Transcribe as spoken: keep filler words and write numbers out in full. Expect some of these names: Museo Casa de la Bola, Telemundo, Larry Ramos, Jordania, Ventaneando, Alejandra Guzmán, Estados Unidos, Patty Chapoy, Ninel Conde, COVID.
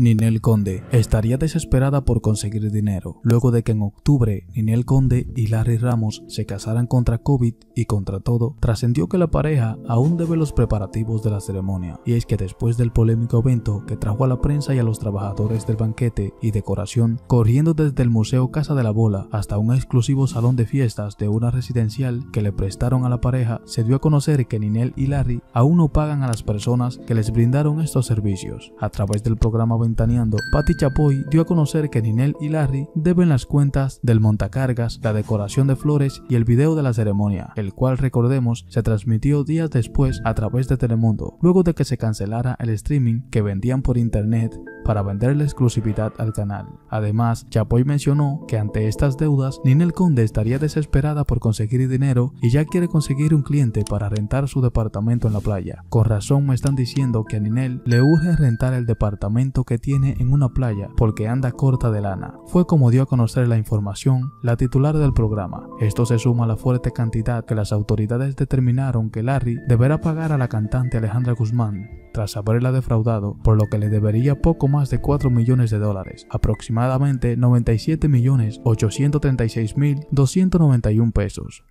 Ninel Conde estaría desesperada por conseguir dinero, luego de que en octubre Ninel Conde y Larry Ramos se casaran contra COVID y contra todo. Trascendió que la pareja aún debe los preparativos de la ceremonia, y es que después del polémico evento que trajo a la prensa y a los trabajadores del banquete y decoración, corriendo desde el Museo Casa de la Bola hasta un exclusivo salón de fiestas de una residencial que le prestaron a la pareja, se dio a conocer que Ninel y Larry aún no pagan a las personas que les brindaron estos servicios. A través del programa Ventaneando, Patty Chapoy dio a conocer que Ninel y Larry deben las cuentas del montacargas, la decoración de flores y el video de la ceremonia, el cual, recordemos, se transmitió días después a través de Telemundo, luego de que se cancelara el streaming que vendían por internet para vender la exclusividad al canal. Además, Chapoy mencionó que ante estas deudas, Ninel Conde estaría desesperada por conseguir dinero y ya quiere conseguir un cliente para rentar su departamento en la playa. Con razón me están diciendo que a Ninel le urge rentar el departamento que tiene en una playa porque anda corta de lana. Fue como dio a conocer la información la titular del programa. Esto se suma a la fuerte cantidad que las autoridades determinaron que Larry deberá pagar a la cantante Alejandra Guzmán, tras haberla defraudado, por lo que le debería poco más de cuatro millones de dólares, aproximadamente noventa y siete millones ochocientos treinta y seis mil doscientos noventa y un pesos.